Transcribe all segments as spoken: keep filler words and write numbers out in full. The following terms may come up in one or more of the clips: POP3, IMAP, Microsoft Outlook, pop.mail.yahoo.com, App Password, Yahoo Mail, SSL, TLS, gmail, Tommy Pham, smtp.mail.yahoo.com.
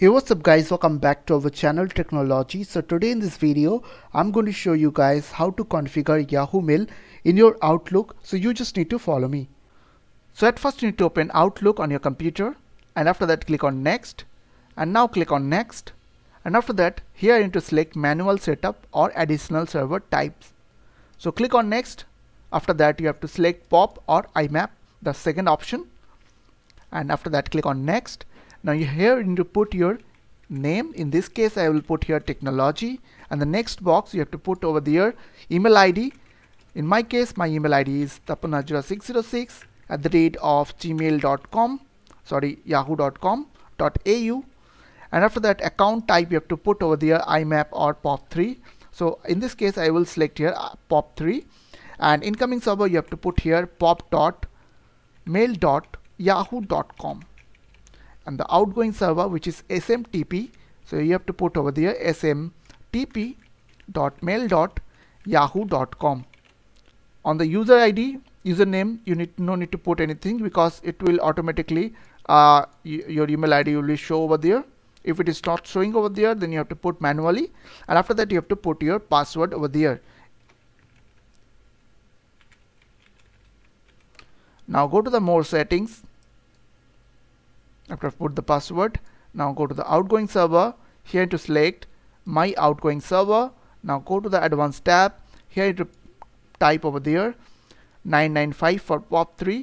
Hey, what's up guys, welcome back to our channel Technology. So today in this video I'm going to show you guys how to configure Yahoo Mail in your Outlook. So you just need to follow me. So at first you need to open Outlook on your computer, and after that click on next, and now click on next, and after that here you need to select manual setup or additional server types. So click on next. After that you have to select pop or I M A P, the second option, and after that click on next. Now you here you need to put your name. In this case I will put here technology, and the next box you have to put over there email I D. In my case my email I D is tapanajra six zero six at the rate of gmail dot com, sorry yahoo dot com dot A U, and after that account type you have to put over there I M A P or pop three. So in this case I will select here pop three, and incoming server you have to put here pop dot mail dot yahoo dot com. And the outgoing server, which is S M T P, so you have to put over there S M T P dot mail dot yahoo dot com. On the user I D, username, you need no need to put anything because it will automatically uh, your email I D will show over there. If it is not showing over there, then you have to put manually, and after that you have to put your password over there. Now go to the more settings. After I've put the password, now go to the outgoing server. Here to select my outgoing server. Now go to the advanced tab. Here to type over there nine nine five for pop three,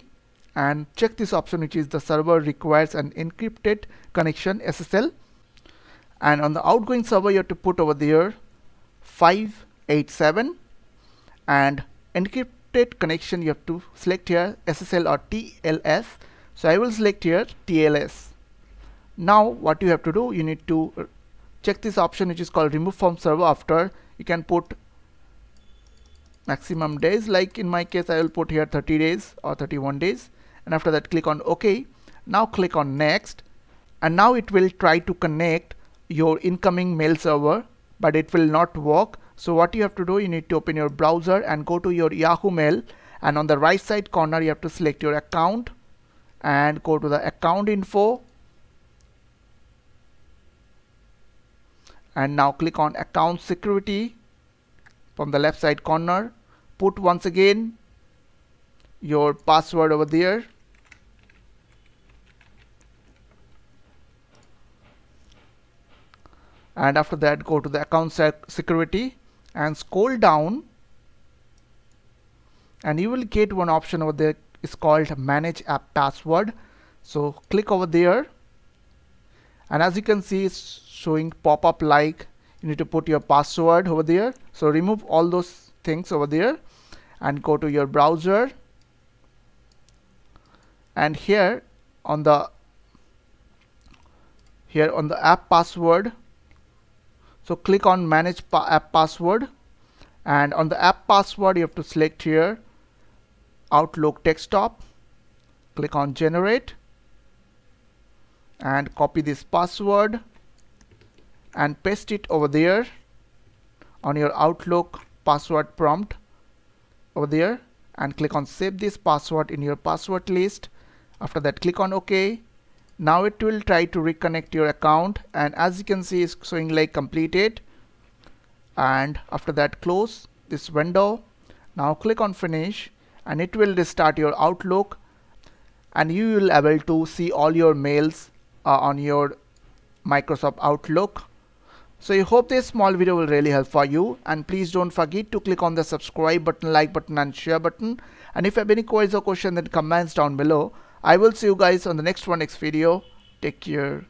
and check this option, which is the server requires an encrypted connection S S L. And on the outgoing server you have to put over there five eight seven, and encrypted connection you have to select here S S L or T L S. So I will select here T L S. Now what you have to do, you need to check this option which is called remove from server. After you can put maximum days, like in my case I will put here thirty days or thirty-one days, and after that click on OK. Now click on next, and now it will try to connect your incoming mail server, but it will not work. So what you have to do, you need to open your browser and go to your Yahoo Mail, and on the right side corner you have to select your account and go to the account info, and now click on account security. From the left side corner put once again your password over there, and after that go to the account security and scroll down, and you will get one option over there. Is called manage app password. So click over there, and as you can see it's showing pop-up like you need to put your password over there. So remove all those things over there and go to your browser, and here on the here on the app password, so click on manage pa app password, and on the app password you have to select here Outlook desktop, click on generate, and copy this password and paste it over there on your Outlook password prompt over there, and click on save this password in your password list. After that click on OK. Now it will try to reconnect your account, and as you can see it's showing like completed, and after that close this window. Now click on finish, and it will restart your Outlook, and you will able to see all your mails uh, on your Microsoft Outlook. So I hope this small video will really help for you, and please don't forget to click on the subscribe button, like button, and share button. And if you have any queries or questions, then comments down below. I will see you guys on the next one next video. Take care.